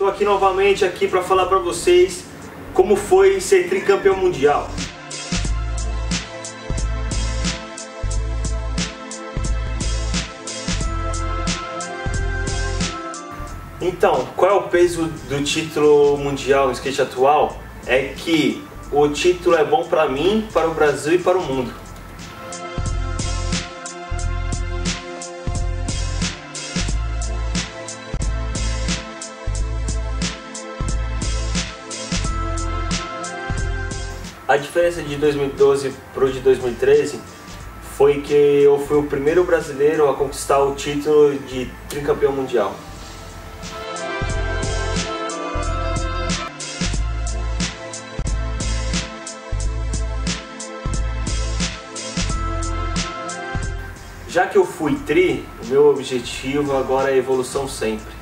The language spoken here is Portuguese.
Estou aqui novamente para falar para vocês como foi ser tricampeão mundial. Então, qual é o peso do título mundial no skate atual? É que o título é bom para mim, para o Brasil e para o mundo. A diferença de 2012 para o de 2013 foi que eu fui o primeiro brasileiro a conquistar o título de tricampeão mundial. Já que eu fui tri, o meu objetivo agora é a evolução sempre.